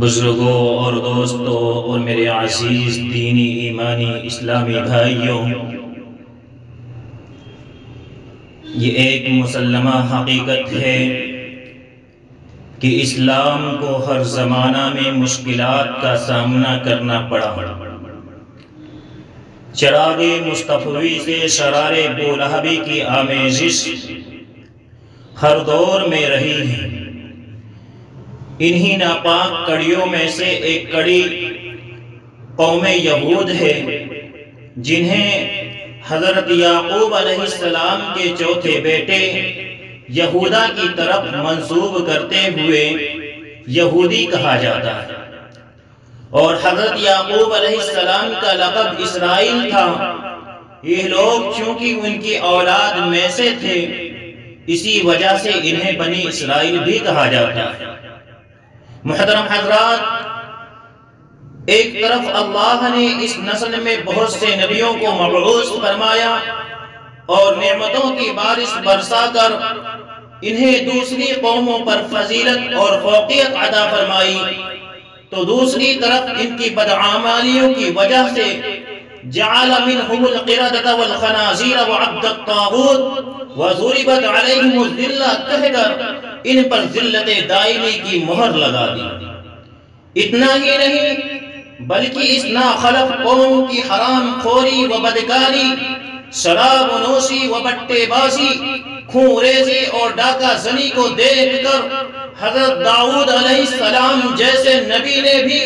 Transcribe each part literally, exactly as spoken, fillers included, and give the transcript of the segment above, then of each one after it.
बुजुर्गों और दोस्तों और मेरे आजीज दीनी ईमानी इस्लामी भाइयों, ये एक मुसल्लमा हकीकत है कि इस्लाम को हर ज़माना में मुश्किलात का सामना करना पड़ा। चरागे मुस्तफ़वी से शरारे बोलहबी की आमेजिश हर दौर में रही है। इन्हीं नापाक कड़ियों में से एक कड़ी कौम यहूद है, जिन्हें हजरत याकूब अलैहिस्सलाम के चौथे बेटे यहूदा की तरफ मंसूब करते हुए यहूदी कहा जाता है। और हजरत याकूब अलैहिस्सलाम का लक़ब इसराइल था। ये लोग चूंकि उनकी औलाद में से थे, इसी वजह से इन्हें बनी इसराइल भी कहा जाता है। मुहतरम हजरात, एक तरफ अल्लाह ने इस नस्ल में बहुत से नबियों को मबऊस फरमाया और नेमतों की बारिश बरसा कर इन्हें दूसरी कौमों पर फजीलत और फौकियत अदा फरमाई, तो दूसरी तरफ इनकी बदआमालियों की वजह से जअल मिनहुमुल क़िरदता वल ख़नाज़ीर व अब्दत ताबूत व ज़ुरिबत अलैहिमुज़ ज़िल्ला कहकर इन पर जिल्लत दायमी की मोहर लगा दी। इतना ही नहीं बल्कि इस नाखलफ कौम की हराम खोरी व बदकारी, शराब नोशी व बट्टेबाजी, खूंरेजी और डाका जनी को देखकर हजरत दाऊद अलैहिस्सलाम जैसे नबी ने भी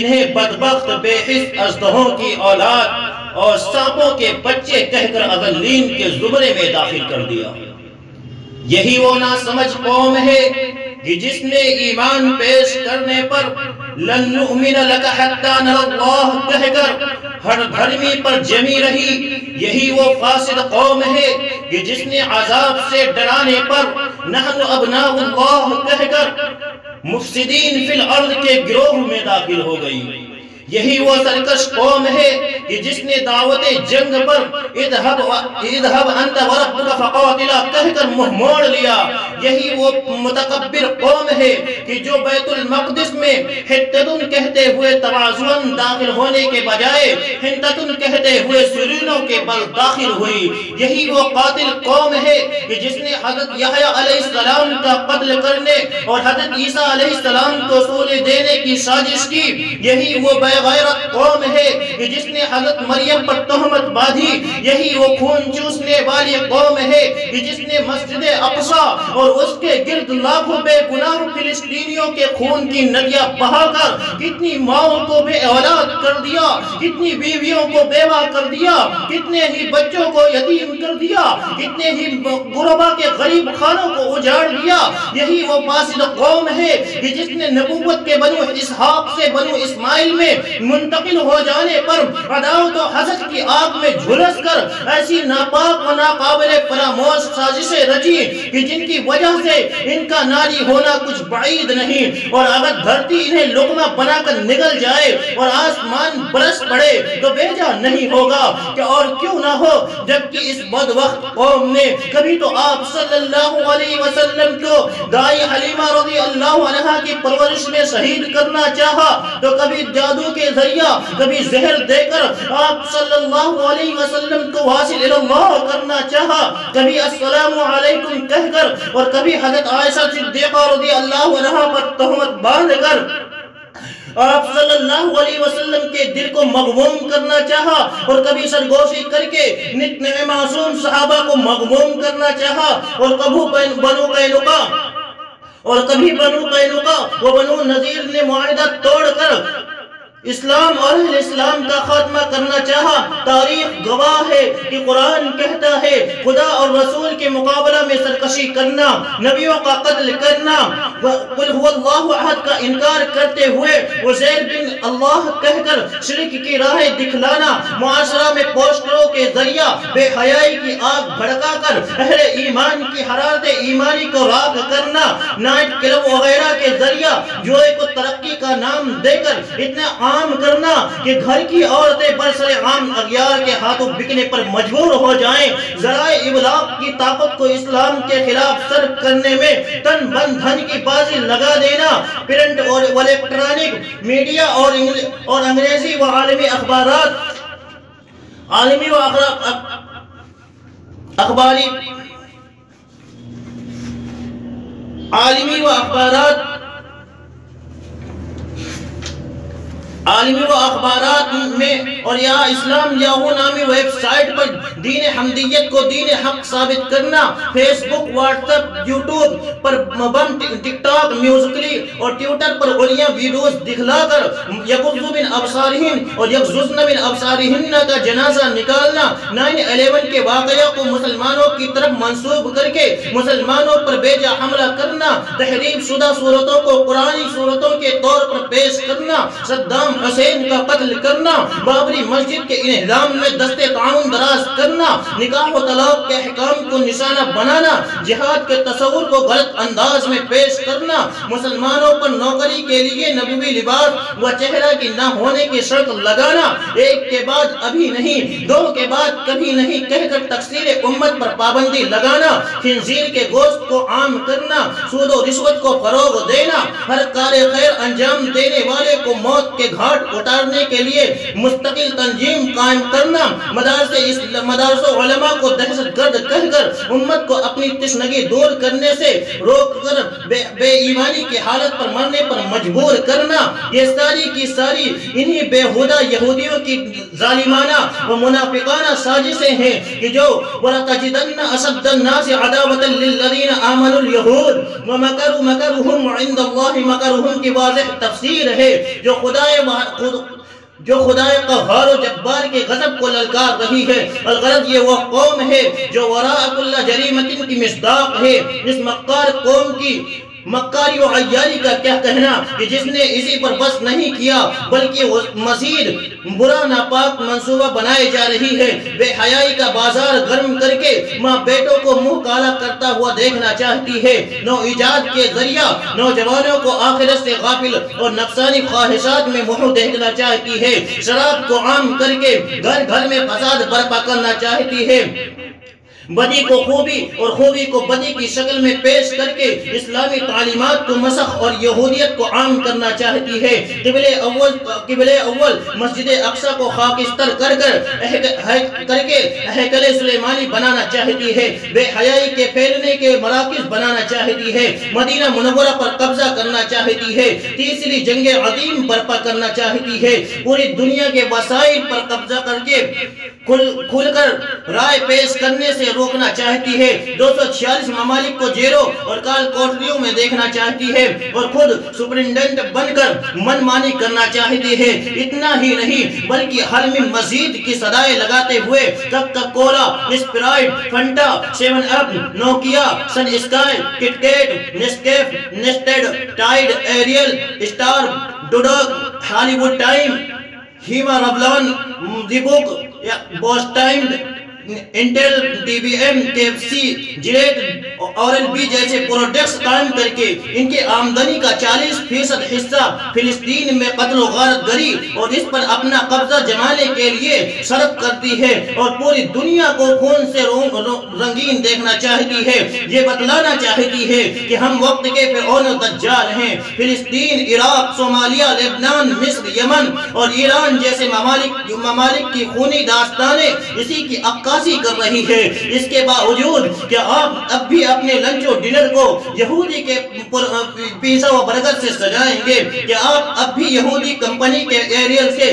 इन्हें बदबख्त बेहिस अजदहों की औलाद और सांपों के बच्चे कहकर अज़लीन के जुमरे में दाखिल कर दिया। यही वो ना समझ कौम है कि जिसने ईमान पेश करने पर लन नुमिन लक हत्ता नरल्लाह कहकर हर धर्मी पर जमी रही। यही वो फासिद कौम है कि जिसने अजाब से डराने पर नहनु अबनाउल्लाह कहकर मुफसिदीन फिल अर्द के गिरोह में दाखिल हो गई। यही वो सरकश कौम है कि जिसने दावत जंग पर इदहब इदहब अंत व रब्बुका फक़ातिला कहकर मुंह मोड़ लिया। यही वो मुतकब्बिर कौम है कि जो बैतुल मक़दिस में हित्ततुन कहते हुए तवाज़ुअन दाखिल होने के बजाय हित्ततुन कहते हुए सुरीनों के बल दाखिल हुई। यही वो कातिल कौम है कि जिसने हज़रत यहया अलैहिस्सलाम का कत्ल करने और हज़रत ईसा अलैहिस्सलाम को सूली देने की साजिश की। यही वो गैरत कौम है कि जिसने हजरत मरियम पर तोहमत बाधी। यही वो खून चूसने वाली कौम है कि जिसने मस्जिद अक्सा और उसके गिर्द लाखों बेगुनाह फिलिस्तीनियों के खून की नदियां बहाकर कितनी माओं को बेऔलाद कर दिया, कितनी बीवियों को बेवा कर दिया, कितने ही बच्चों को यतीम कर दिया, कितने ही गुरबा के गरीब खानों को उजाड़ दिया। यही वो फासिद कौम है कि जिसने नबूवत के बनु इसहाक से बनु इस्माइल में मुंतकिल हो जाने पर अदावत और हसद की आग में झुलस कर ऐसी नापाक और नाकाबिले फरामोश साजिशें रची कि जिनकी वजह से इनका नारी होना कुछ बाईद नहीं। और अगर धरती इन्हें लुकमा बनाकर निगल जाए और आसमान बरस पड़े तो बेजा नहीं होगा कि और क्यों ना हो, जबकि इस बदवक्त कौम ने कभी तो आप सल्लल्लाहु अलैहि वसल्लम को दाई हलीमा रज़ी अल्लाहु अन्हा की परवरिश में शहीद करना चाहा, तो कभी जादू के जरिया कभी जहर देकर आप सल्लल्लाहु अलैहि वसल्लम को वासिल इल्लाह करना चाहा, कभी अस्सलाम वालेकुम कहकर और कभी हजरत आयशा सिद्दीक़ा रज़ियल्लाहु अन्हा पर तहमत बांधकर आप सल्लल्लाहु अलैहि वसल्लम के दिल को मगमूम करना चाहा और कभी सरगोशी करके नित्य मासूम सहाबा को मगमूम करना चाहा। और कबू बनु कैनुका और कभी बनु कैनुका वो बनु नज़ीर ने मुआहदा तोड़कर इस्लाम और अहले इस्लाम का खात्मा करना चाहा। तारीख गवाह है कि कुरान कहता है खुदा और रसूल के मुकाबला में सरकशी करना, नबियों का कत्ल करना, कुल हुवल्लाहु अहद का इनकार करते हुए उज़ैर बिन अल्लाह कहकर शिरक की राहें दिखलाना, मुआशरा में पोस्टरों के जरिया बेहयाई की आग भड़का कर अहले ईमान की हरारत ईमानी को राख करना, नाइट क्लब वगैरह के जरिया जुए को तरक्की का नाम देकर इतना आम करना कि घर की औरतें बरसरे आम अग्यार के हाथों बिकने पर मजबूर हो जाएं, जराए इबलाग की ताकत को इस्लाम के खिलाफ सर्व करने में तन मन धन की बाजी लगा देना, प्रिंट और इलेक्ट्रॉनिक मीडिया और और अंग्रेजी व आलमी अखबारात आलमी व अखबारी आलमी व अखबारात आलमी व अखबारात में और यहाँ इस्लाम याहू नामी वेबसाइट पर दीन हमदियत को दीन हक साबित करना, फेसबुक, व्हाट्सएप, यूट्यूब पर मबम, टिकटॉक, म्यूजिकली और ट्विटर पर उलिया वीडियोस दिखलाकर यकज़्ज़ु बिन अबसारिहिन और यकज़्ज़ुज़्न बिन अबसारिहिन्ना का जनाजा निकालना, नाइन इलेवन के वाक़या को मुसलमानों की तरफ मंसूब करके मुसलमानों पर बेजा हमला करना, तहरीफ शुदा सूरतों को कुरानी सूरतों के तौर पर पेश करना, सद्दाम हुसैन का कत्ल करना, बाबरी मस्जिद के इन्हिराम में दस्ते ताउन दराज करना, निकाह और तलाक के अहकाम को निशाना बनाना, जिहाद के तस्वीर को गलत अंदाज में पेश करना, मुसलमानों पर नौकरी के लिए नबवी लिबास व चेहरा की ना होने की शर्त लगाना, एक के बाद अभी नहीं, दो के बाद कभी नहीं कहकर तकसीर उम्मत पर पाबंदी लगाना, खिंजीर के गोश्त को आम करना, सूद और रिश्वत को फरोग देना, हर कार खैर अंजाम देने वाले को मौत के घाट उतारने के लिए मुस्तकिल तंजीम कायम करना, मदारसे मदारसों उलमा को दहशतगर्द कहकर उम्मत को अपनी तशनगी दूर करने से रोककर बेईमानी की हालत पर मरने पर मजबूर करना, ये सारी की सारी इन्हीं बेहुदा यहूदियों की जालिमाना व मुनाफिकाना साजिशें हैं कि जो वलतजिदन्न अशद्दन्नासि अदावतन लिल्लज़ीना आमनुल यहूद व मकरु मकरुहुम इंदल्लाहि मकरुहुम की वाज़ेह तफसीर है, जो खुदा जो खुदाए क़हार व जब्बार के गज़ब को ललकार रही है। और गलत ये वो कौम है जो वराकुल्ला जरीमतिन की मिस्दाक है, जिस मक्कार कौम की मक्कारी व अय्यारी का क्या कहना कि जिसने इसी पर बस नहीं किया बल्कि मज़ीद बुरा नापाक मंसूबा बनाए जा रही है। बेहयाई का बाजार गर्म करके माँ बेटों को मुंह काला करता हुआ देखना चाहती है। नौइजाद के जरिया नौजवानों को आखिरत से गाफिल और नफसानी ख्वाहिशात में मुँह देखना चाहती है। शराब को आम करके घर घर में फसाद बर्पा करना चाहती है। बदी को खूबी और खूबी को बदी की शक्ल में पेश करके इस्लामी तालीमात को मसख और यहूदियत को आम करना चाहती है। क़िबले अव्वल क़िबले अव्वल मस्जिद अक्सा को खाकिस्तर कर कर करके हैकले सुलेमानी बनाना चाहती है। बेहयाई के फैलने के मराकिज़ बनाना चाहती है। मदीना मुनव्वरा पर कब्जा करना चाहती है। तीसरी जंग अज़ीम बर्पा करना चाहती है। पूरी दुनिया के वसाइल पर कब्जा करके खुल खुलकर राय पेश करने से रोकना चाहती है। दो सौ छियालीस ममालिक को जेरो और काल कोठरियों में देखना चाहती है और खुद सुपरिटेंडेंट बनकर मनमानी करना चाहती है। इतना ही नहीं बल्कि हल में मजीद की सदाएं लगाते हुए Coca Cola, Sprite, Fanta, seven up, Nokia, सन sky, KitKat, Nescafe, Nestle, Tide, Ariel, Star, डुडक, हॉलीवुड टाइम, हीमा रबलन, दीपुक, boss time, Intel, D B M, K F C, Gillette, Oral B जैसे प्रोडक्ट्स कायम करके इनकी आमदनी का चालीस फीसद हिस्सा फिलिस्तीन में कत्ल गारत गरी और इस पर अपना कब्जा जमाने के लिए शर्त करती है और पूरी दुनिया को खून से रंगीन देखना चाहती है। ये बतलाना चाहती है कि हम वक्त के फिरौन दज्जाल हैं। फिलिस्तीन, इराक, सोमालिया, लेबनान, मिस्र, यमन और ईरान जैसे ममालिक ममालिक की खूनी दास्तानें इसी की अक्का कर रही है। इसके बावजूद कि आप अब भी अपने लंच और डिनर को यहूदी के पिज़्ज़ा और बर्गर से सजाएंगे, कि आप अब भी यहूदी कंपनी के एरियल से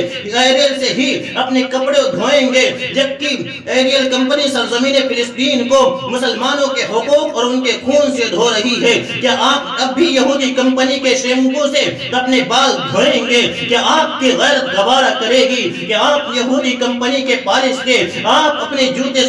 एरियल से ही अपने कपड़े धोएंगे, जबकि एरियल कंपनी सरजमीन फिलिस्तीन को मुसलमानों के हुकूक और उनके खून से धो रही है। क्या आप अब भी यहूदी कंपनी के शैम्पू से अपने बाल धोएंगे? क्या आपकी गैरत गवारा करेगी कि आप यहूदी कंपनी के पालिश से आप अपने जूते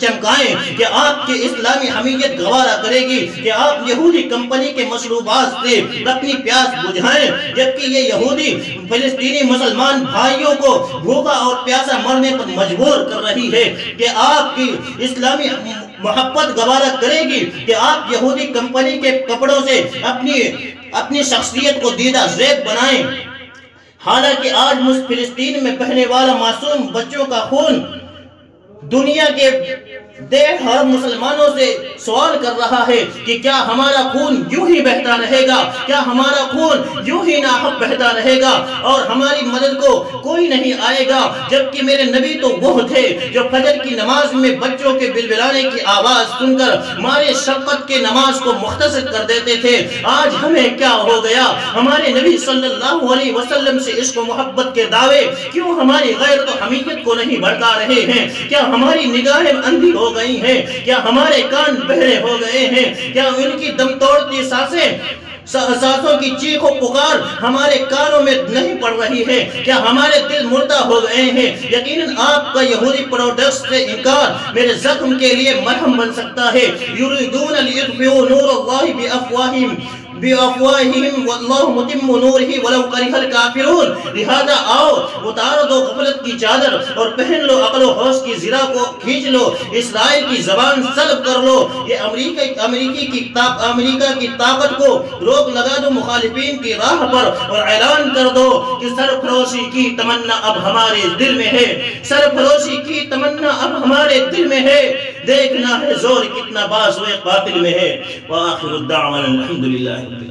चमकाएं? कि आपकी इस्लामी हमीयत गवारा करेगी कि आप यहूदी कंपनी के मशरूबात से अपनी प्यास बुझाएं, जबकि ये यहूदी फिलिस्तीनी मुसलमान भाइयों को भूखा और प्यासा मरने पर मजबूर कर रही है। कि आपकी इस्लामी मोहब्बत गवारा करेगी कि आप यहूदी कंपनी के कपड़ों से अपनी अपनी शख्सियत को दीदा ज़ेब बनाएं। हालांकि आज मुझ फिलिस्तीन में बहने वाला मासूम बच्चों का खून दुनिया के देख हर मुसलमानों से सवाल कर रहा है कि क्या हमारा खून यूं ही बहता रहेगा, क्या हमारा खून यूं ही नाहक बहता रहेगा और हमारी मदद को कोई नहीं आएगा। जबकि मेरे नबी तो वो थे जो फजर की नमाज में बच्चों के बिलबिलाने की आवाज़ सुनकर मारे शफ़क़त के नमाज को मुख्तसर कर देते थे। आज हमें क्या हो गया? हमारे नबी सल्लल्लाहु अलैहि वसल्लम से इश्क मोहब्बत के दावे क्यों हमारी गैरत हमीयत को नहीं भड़का रहे हैं? क्या हमारी निगाहें अंधी हो गई हैं? क्या हमारे कान बहरे हो गए हैं? क्या उनकी दम तोड़ती सांसें, सांसों की चीखों पुकार हमारे कानों में नहीं पड़ रही है? क्या हमारे दिल मुर्दा हो गए हैं? यकीनन आपका यहूदी प्रोडक्ट्स से इनकार मेरे जख्म के लिए मरहम बन सकता है। युरीदून लियुत्फिउ नूरल्लाहि बिअफ़वाहिहिम बिअफ़वाहिहिम वल्लाहु मुतिम्मु नूरिही वलौ करिहल काफ़िरून। लिहाजा आओ, उतार दो गफलत की चादर और पहन लो अकल होश की ज़िरा को, खींच लो इसराइल की ज़बान, सलब कर लो ये अमेरिका अमेरिकी की ताकत, अमेरिका की ताकत को रोक लगा दो मुखालिफिन की राह पर और ऐलान कर दो कि सरफरोशी की तमन्ना अब हमारे दिल में है, सरफरोशी की तमन्ना अब हमारे दिल में है, देखना है जोर कितना बाज़ुए कातिल में है। वाआखिरु दावाना अल्हम्दुलिल्लाह।